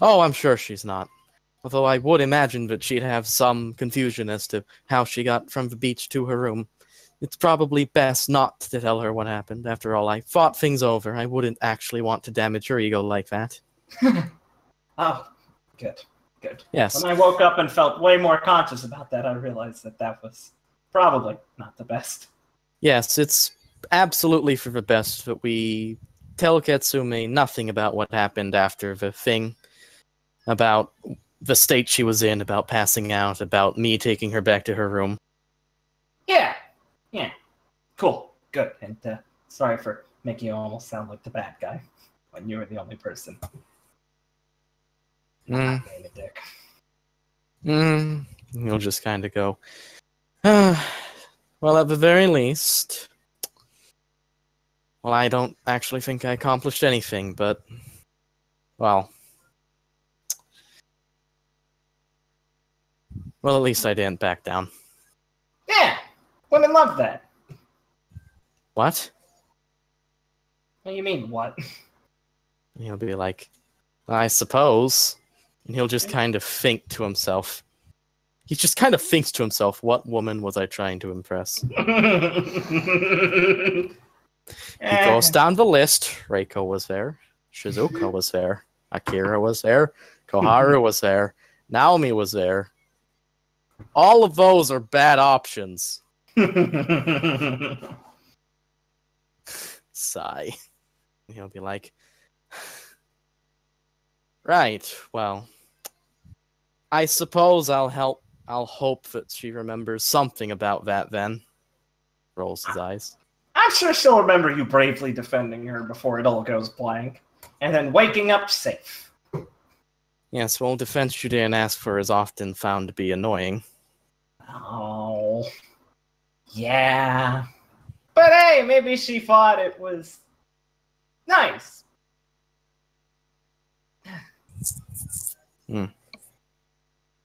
Oh, I'm sure she's not. Although I would imagine that she'd have some confusion as to how she got from the beach to her room. It's probably best not to tell her what happened. After all, I thought things over. I wouldn't actually want to damage her ego like that. Oh, good. Good. Yes. When I woke up and felt way more conscious about that, I realized that that was probably not the best. Yes, it's absolutely for the best that we tell Katsume nothing about what happened after the thing, about the state she was in, about passing out, about me taking her back to her room. Yeah. Yeah. Cool. Good. And uh, sorry for making you almost sound like the bad guy when you were the only person. Mm. I'm a dick. Mm. You'll just kind of go, uh, well, at the very least, well, I don't actually think I accomplished anything, but, well, well, at least I didn't back down. Yeah, women love that. What? What do you mean, what? And he'll be like, I suppose. And he'll just kind of think to himself. He just kind of thinks to himself, what woman was I trying to impress? He goes down the list. Reiko was there. Shizuka was there. Akira was there. Koharu was there. Naomi was there. All of those are bad options. Sigh. He'll be like, right, well, I suppose I'll help. I'll hope that she remembers something about that then. Rolls his eyes. I'm sure she'll remember you bravely defending her before it all goes blank. And then waking up safe. Yes, well, defense you didn't ask for is often found to be annoying. Oh. Yeah. But hey, maybe she thought it was nice. Hmm.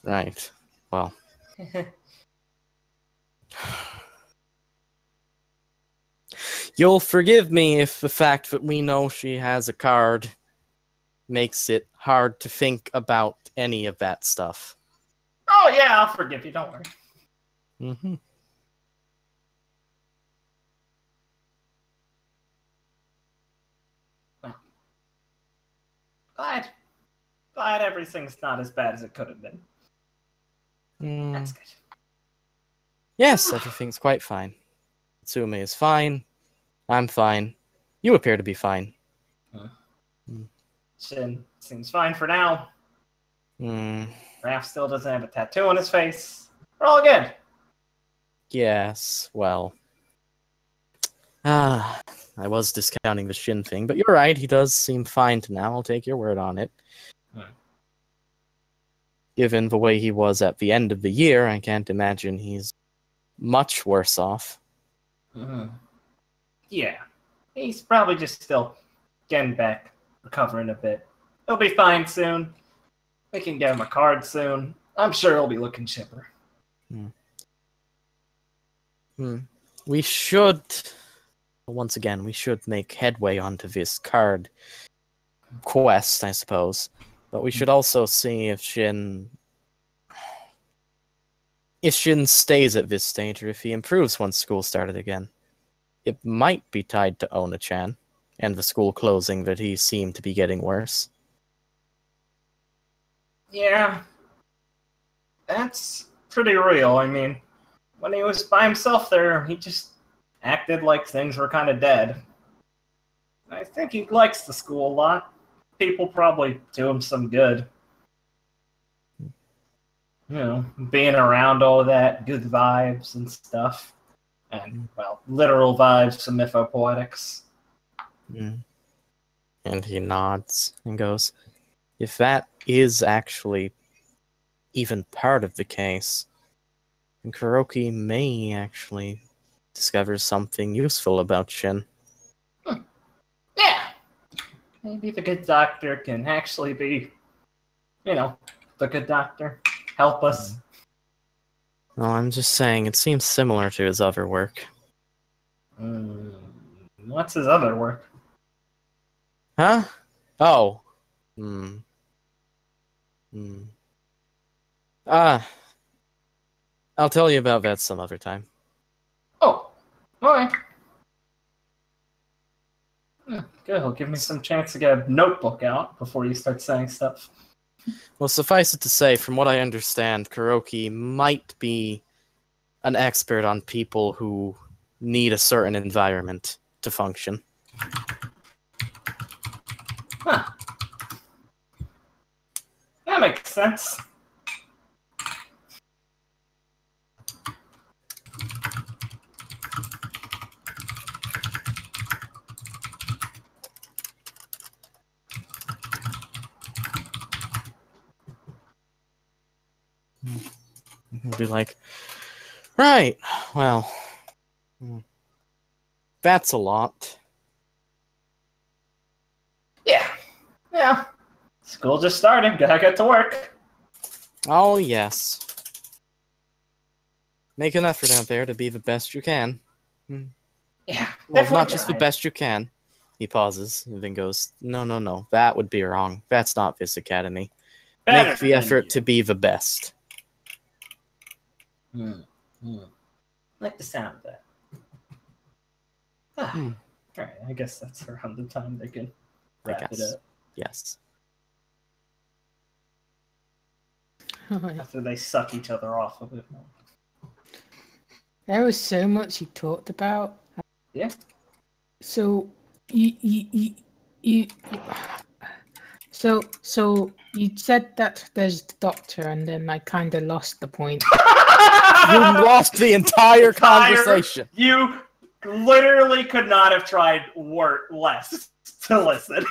Right. Well. You'll forgive me if the fact that we know she has a card makes it hard to think about any of that stuff. Oh, yeah, I'll forgive you. Don't worry. Mm-hmm. Well. Glad. Glad everything's not as bad as it could have been. Mm. That's good. Yes, everything's quite fine. Katsume is fine. I'm fine. You appear to be fine. Huh. Mm. Shin seems fine for now. Mm. Raph still doesn't have a tattoo on his face. We're all good. Yes, well. Ah, I was discounting the Shin thing, but you're right. He does seem fine to now. I'll take your word on it. Huh. Given the way he was at the end of the year, I can't imagine he's much worse off. Uh, yeah. He's probably just still getting back, recovering a bit. He'll be fine soon. We can get him a card soon. I'm sure he'll be looking chipper. Hmm. Hmm. We should, once again, we should make headway onto this card quest, I suppose. But we should also see if Shin... if Shin stays at this stage, or if he improves once school started again. It might be tied to Ona-chan, and the school closing that he seemed to be getting worse. Yeah. That's pretty real, I mean. When he was by himself there, he just acted like things were kind of dead. I think he likes the school a lot. People probably do him some good. You know, being around all that good vibes and stuff. And, well, literal vibes, some mythopoetics. Mm. And he nods and goes, if that is actually even part of the case, then Kuroki may actually discover something useful about Shin. Hmm. Yeah! Maybe the good doctor can actually be, you know, the good doctor. Help us. No, I'm just saying, it seems similar to his other work. Mm, what's his other work? Huh? Oh. Hmm. Hmm. Ah. I'll tell you about that some other time. Oh. All right. Good, he'll give me some chance to get a notebook out before you start saying stuff. Well, suffice it to say, from what I understand, Kuroki might be an expert on people who need a certain environment to function. Huh. That makes sense. I'd be like, right, well, that's a lot. Yeah, yeah. School just started, gotta get to work. Oh, yes. Make an effort out there to be the best you can. Yeah. Well, not just the best you can. He pauses and then goes, no, no, no, that would be wrong. That's not this academy. Better Make the effort to be the best. Hmm. Mm. Like the sound of that. Ah. Mm. All right, I guess that's around the time they can wrap it up. Yes. After they suck each other off a bit more. There was so much you talked about. Yeah. So you you you you. you so so you said that there's the doctor, and then I kind of lost the point. You lost the entire, entire conversation. You literally could not have tried word less to listen.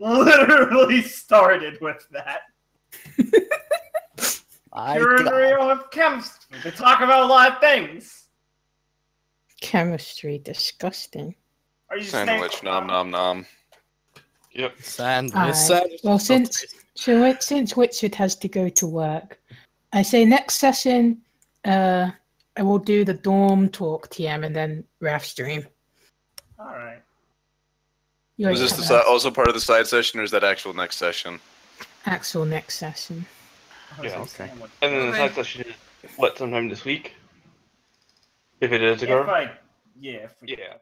Literally started with that. You're in Rio of chemistry. They talk about a lot of things. Chemistry, disgusting. Are you sandwich? Nom nom nom. Yep. Sandwich. Uh, sandwich. Well, since so it, since Richard has to go to work, I say next session, uh, I will do the dorm talk T M and then Raph stream. All right. Was this the also part of the side session, or is that actual next session? Actual next session. Yeah. Okay. And then the side session is what, sometime this week? If it is a girl. Yeah. If I, yeah. If we, yeah.